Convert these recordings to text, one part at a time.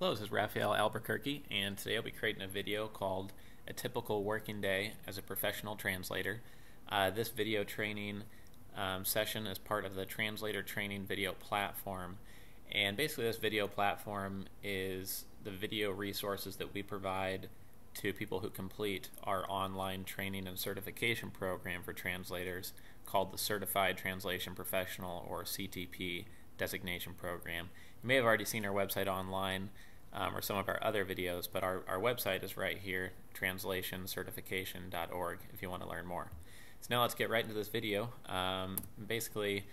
Hello, this is Raphael Albuquerque, and today I'll be creating a video called A Typical Working Day as a Professional Translator. This video training session is part of the Translator Training Video Platform, and basically this video platform is the video resources that we provide to people who complete our online training and certification program for translators called the Certified Translation Professional, or CTP, designation program. You may have already seen our website online or some of our other videos, but our website is right here, translationcertification.org, if you want to learn more. So now let's get right into this video. Basically,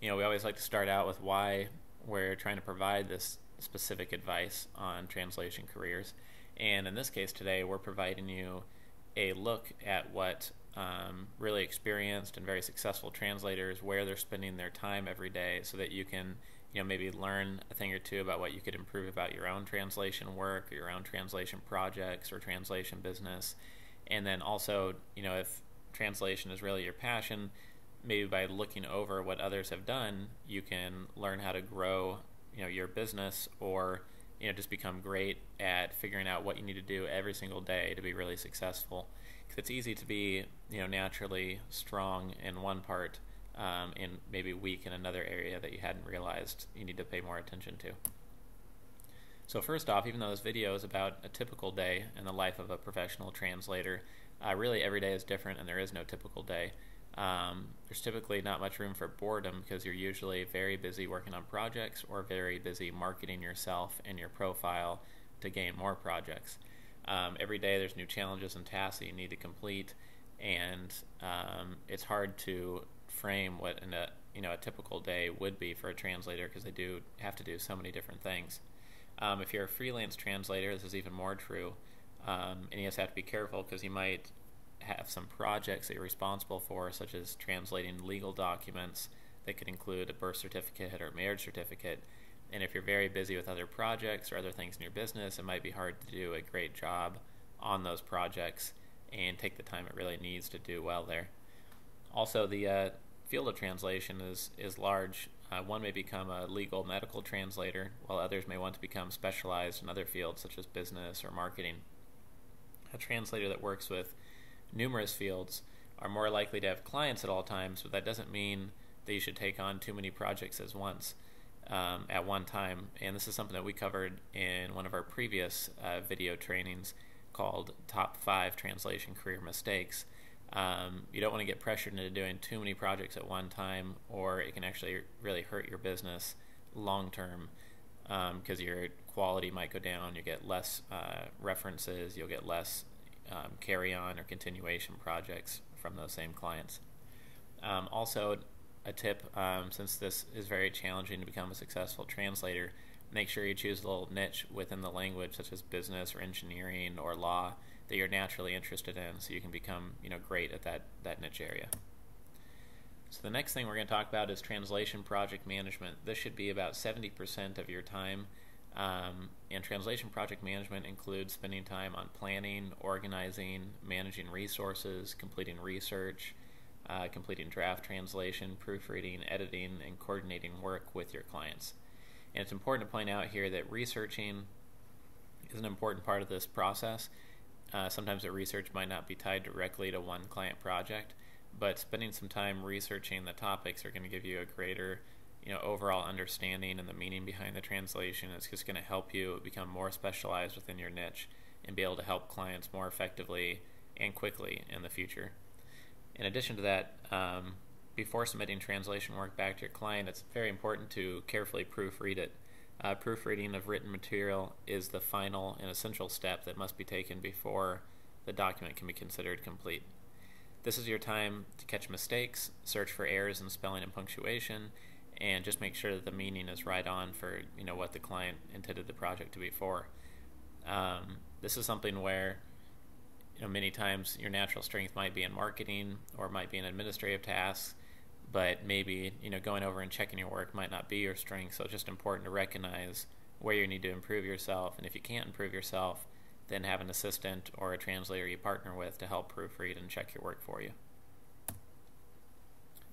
we always like to start out with why we're trying to provide this specific advice on translation careers. And in this case today, we're providing you a look at what really experienced and very successful translators, where they're spending their time every day, so that you can maybe learn a thing or two about what you could improve about your own translation work or your own translation projects or translation business. And then also, if translation is really your passion, maybe by looking over what others have done, you can learn how to grow your business, or just become great at figuring out what you need to do every single day to be really successful. Because it's easy to be naturally strong in one part and maybe weak in another area that you hadn't realized you need to pay more attention to. So first off, even though this video is about a typical day in the life of a professional translator, really every day is different and there is no typical day. There's typically not much room for boredom because you're usually very busy working on projects or very busy marketing yourself and your profile to gain more projects. Every day there's new challenges and tasks that you need to complete, and it's hard to frame what a typical day would be for a translator because they do have to do so many different things. If you're a freelance translator, this is even more true, and you just have to be careful because you might have some projects that you're responsible for, such as translating legal documents that could include a birth certificate or a marriage certificate. And if you're very busy with other projects or other things in your business, it might be hard to do a great job on those projects and take the time it really needs to do well there. Also, the field of translation is large. One may become a legal medical translator, while others may want to become specialized in other fields such as business or marketing. A translator that works with numerous fields are more likely to have clients at all times, but that doesn't mean that you should take on too many projects at one time. And this is something that we covered in one of our previous video trainings called Top 5 Translation Career Mistakes. You don't want to get pressured into doing too many projects at one time, or it can actually really hurt your business long term, because your quality might go down, you get less references, you'll get less carry-on or continuation projects from those same clients. Also, a tip, since this is very challenging to become a successful translator, make sure you choose a little niche within the language, such as business or engineering or law, that you're naturally interested in, so you can become great at that niche area. So the next thing we're going to talk about is translation project management. This should be about 70% of your time. And translation project management includes spending time on planning, organizing, managing resources, completing research, completing draft translation, proofreading, editing, and coordinating work with your clients. And it's important to point out here that researching is an important part of this process. Sometimes the research might not be tied directly to one client project, but spending some time researching the topics are going to give you a greater overall understanding and the meaning behind the translation. It's just going to help you become more specialized within your niche and be able to help clients more effectively and quickly in the future. In addition to that, before submitting translation work back to your client, it's very important to carefully proofread it. Proofreading of written material is the final and essential step that must be taken before the document can be considered complete. This is your time to catch mistakes, search for errors in spelling and punctuation, and just make sure that the meaning is right on for what the client intended the project to be for. This is something where many times your natural strength might be in marketing, or it might be in administrative tasks, but maybe going over and checking your work might not be your strength. So it's just important to recognize where you need to improve yourself, and if you can't improve yourself, then have an assistant or a translator you partner with to help proofread and check your work for you.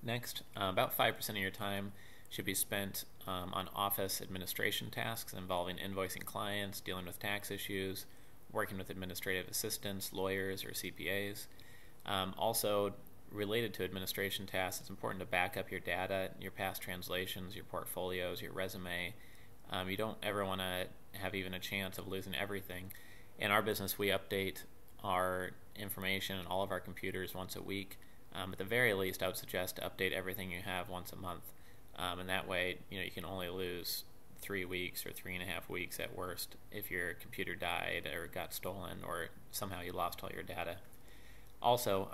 Next, about 5% of your time should be spent on office administration tasks involving invoicing clients, dealing with tax issues, working with administrative assistants, lawyers, or CPAs. Also, related to administration tasks, it's important to back up your data, your past translations, your portfolios, your resume. You don't ever want to have even a chance of losing everything. In our business, we update our information on all of our computers once a week. At the very least, I would suggest to update everything you have once a month. And that way, you can only lose 3 weeks or 3.5 weeks at worst if your computer died or got stolen or somehow you lost all your data. Also,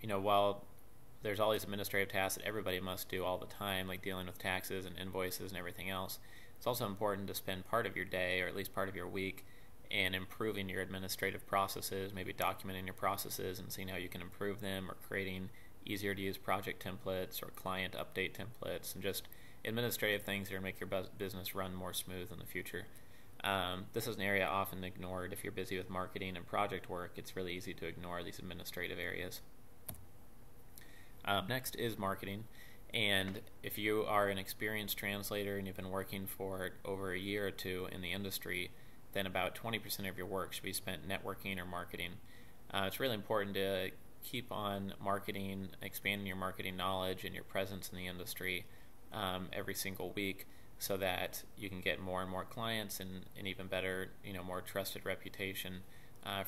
while there's all these administrative tasks that everybody must do all the time, like dealing with taxes and invoices and everything else, it's also important to spend part of your day or at least part of your week in improving your administrative processes, maybe documenting your processes and seeing how you can improve them, or creating easier to use project templates or client update templates, and just administrative things that make your business run more smooth in the future. This is an area often ignored. If you're busy with marketing and project work, it's really easy to ignore these administrative areas. Next is marketing, and if you are an experienced translator and you've been working for over a year or two in the industry, then about 20% of your work should be spent networking or marketing. It's really important to keep on marketing, expanding your marketing knowledge and your presence in the industry every single week, so that you can get more and more clients and even better, more trusted reputation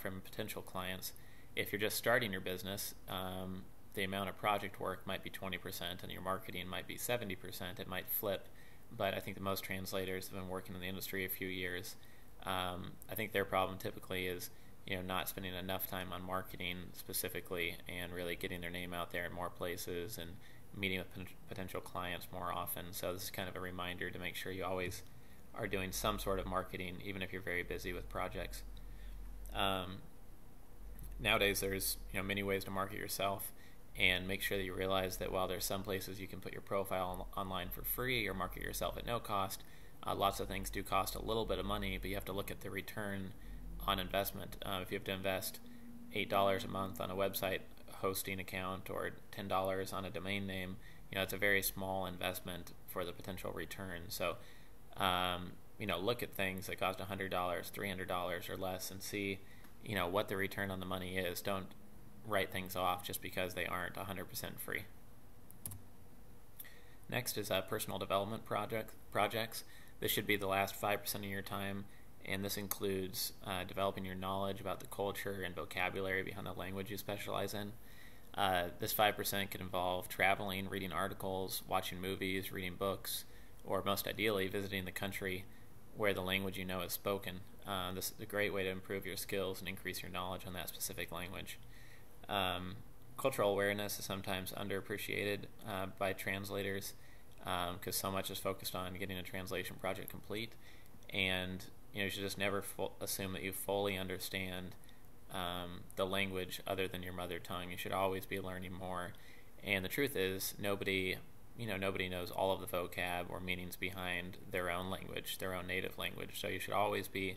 from potential clients. If you're just starting your business, the amount of project work might be 20% and your marketing might be 70%. It might flip, but I think the most translators have been working in the industry a few years. I think their problem typically is not spending enough time on marketing specifically and really getting their name out there in more places and meeting with potential clients more often. So this is kind of a reminder to make sure you always are doing some sort of marketing, even if you're very busy with projects. Nowadays, there's many ways to market yourself, and make sure that you realize that while there's some places you can put your profile online for free or market yourself at no cost, lots of things do cost a little bit of money, but you have to look at the return on investment. If you have to invest $8 a month on a website hosting account or $10 on a domain name, it's a very small investment for the potential return. So, look at things that cost $100, $300 or less and see, what the return on the money is. Don't write things off just because they aren't 100% free. Next is personal development projects. This should be the last 5% of your time, and this includes developing your knowledge about the culture and vocabulary behind the language you specialize in. This 5% can involve traveling, reading articles, watching movies, reading books, or most ideally visiting the country where the language is spoken. This is a great way to improve your skills and increase your knowledge on that specific language. Cultural awareness is sometimes underappreciated by translators because so much is focused on getting a translation project complete, and you should just never assume that you fully understand the language other than your mother tongue. You should always be learning more, and the truth is nobody knows all of the vocab or meanings behind their own language, their own native language, so you should always be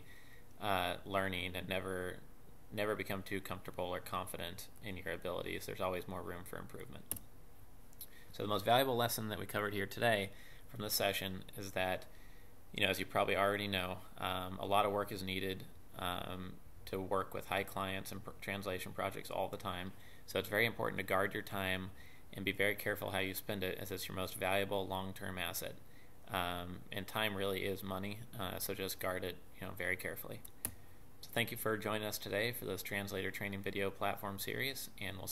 learning and never become too comfortable or confident in your abilities. There's always more room for improvement. So the most valuable lesson that we covered here today from this session is that, as you probably already know, a lot of work is needed to work with high clients and translation projects all the time. So it's very important to guard your time and be very careful how you spend it, as it's your most valuable long-term asset. And time really is money, so just guard it, very carefully. So thank you for joining us today for this Translator Training Video Platform series, and we'll see you.